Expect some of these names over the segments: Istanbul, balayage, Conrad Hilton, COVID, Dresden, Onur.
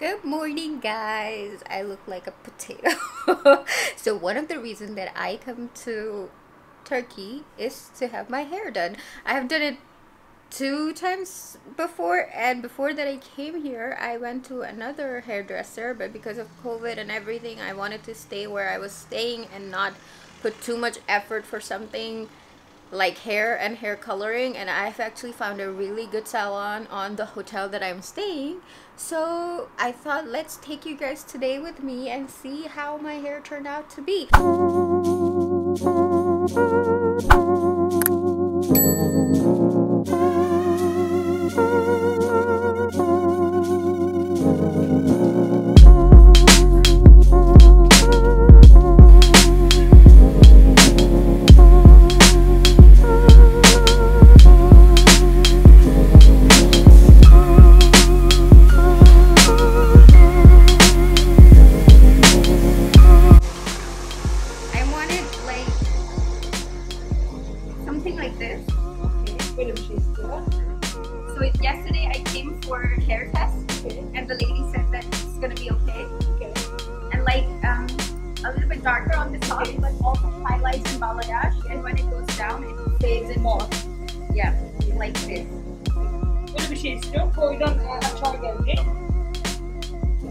Good morning, guys. I look like a potato. So one of the reasons that I come to Turkey is to have my hair done. I have done it 2 times before, and before that I came here I went to another hairdresser, but because of COVID and everything I wanted to stay where I was staying and not put too much effort for something like hair and hair coloring. And I've actually found a really good salon on the hotel that I'm staying, so I thought let's take you guys today with me and see how my hair turned out to be.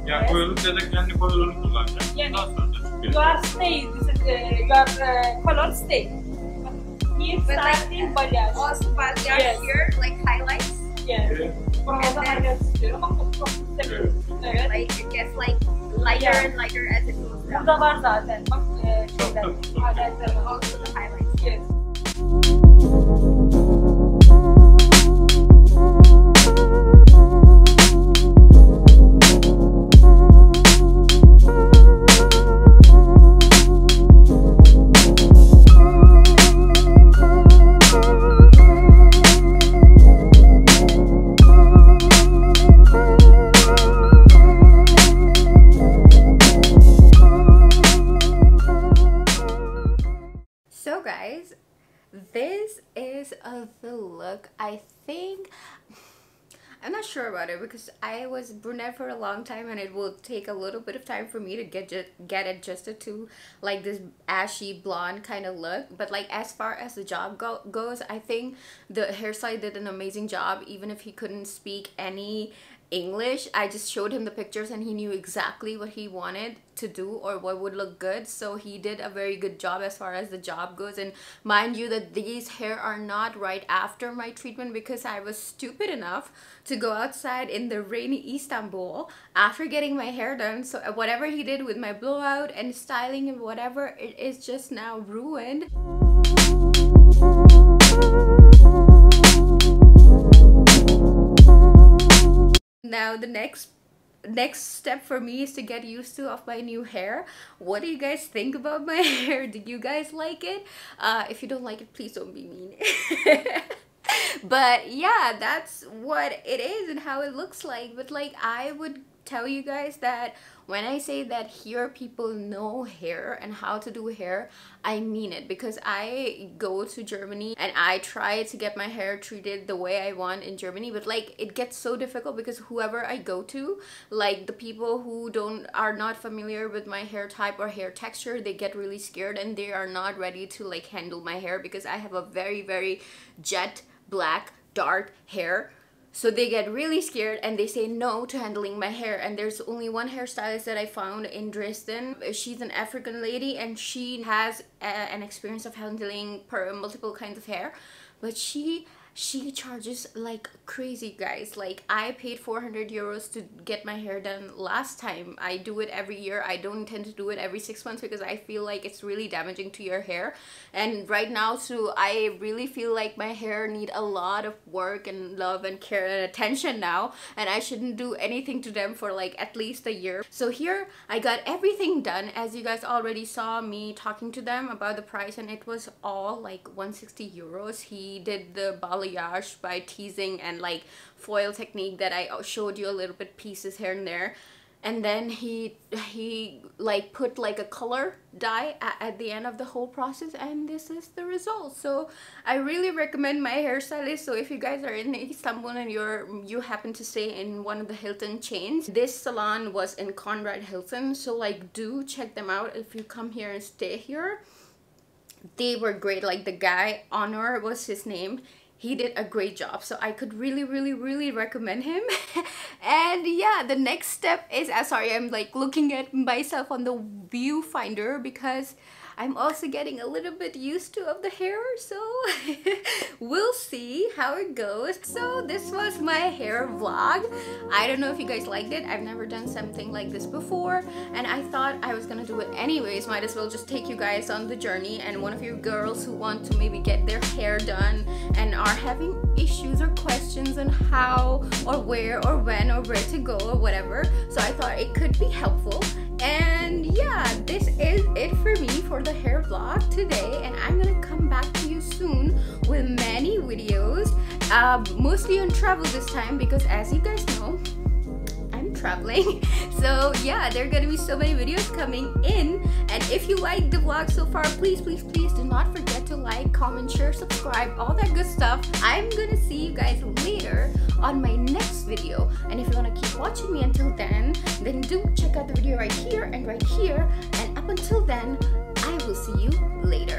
Ya koyulup ya da kendi koyulunu kullanacaksın. Yani, your stay, your color stay. Here starting balayage. Also balayage, yes. Here, like highlights. Yeah. Okay. And then, like it gets like lighter, yeah, and lighter as it goes down. Burada var zaten. Bak şeyden. Also the highlights. Yes. I think I'm not sure about it because I was brunette for a long time and it will take a little bit of time for me to get adjusted to like this ashy blonde kind of look. But like as far as the job goes, I think the hairstylist did an amazing job. Even if he couldn't speak any English, I just showed him the pictures and he knew exactly what he wanted to do or what would look good. So he did a very good job as far as the job goes. And mind you that these hair are not right after my treatment because I was stupid enough to go outside in the rainy Istanbul after getting my hair done. So whatever he did with my blowout and styling and whatever, it is just now ruined. Now the next step for me is to get used to of my new hair. What do you guys think about my hair? Do you guys like it? If you don't like it, please don't be mean. But yeah, that's what it is and how it looks like. But like I would tell you guys that when I say that here people know hair and how to do hair, I mean it, because I go to Germany and I try to get my hair treated the way I want in Germany, but like it gets so difficult because whoever I go to, like the people who are not familiar with my hair type or hair texture, they get really scared and they are not ready to like handle my hair because I have a very, very jet black dark hair. So they get really scared and they say no to handling my hair. And there's only one hairstylist that I found in Dresden. She's an African lady and she has an experience of handling multiple kinds of hair. But she charges like crazy, guys. Like I paid 400 euros to get my hair done last time. I do it every year. I don't intend to do it every 6 months because I feel like it's really damaging to your hair. And right now, so I really feel like my hair need a lot of work and love and care and attention now, and I shouldn't do anything to them for like at least a year. So here I got everything done, as you guys already saw me talking to them about the price, and it was all like 160 euros. He did the balayage by teasing and like foil technique that I showed you a little bit, pieces here and there, And then he like put like a color dye at the end of the whole process, and this is the result. So I really recommend my hairstylist. So if you guys are in Istanbul and you happen to stay in one of the Hilton chains, this salon was in Conrad Hilton, so like do check them out if you come here and stay here. They were great. Like the guy, Onur was his name. He did a great job, so I could really recommend him. And yeah, the next step is, sorry, I'm like looking at myself on the viewfinder because I'm also getting a little bit used to of the hair, so we'll see how it goes. So this was my hair vlog. I don't know if you guys liked it. I've never done something like this before, and I thought I was gonna do it anyways. Might as well just take you guys on the journey. And one of you girls who want to maybe get their hair done and are having issues or questions on how or where or when or where to go or whatever, so I thought it could be helpful. And yeah, this is it for me for the hair vlog today, and I'm gonna come back to you soon with many videos, mostly on travel this time, because as you guys know, I'm traveling. So yeah, there are gonna be so many videos coming in. And if you like the vlog so far, please do not forget to like, comment, share, subscribe, all that good stuff. I'm gonna see you guys later on my next video, and if you want to keep watching me until then do check out the video right here and right here, and up until then I will see you later.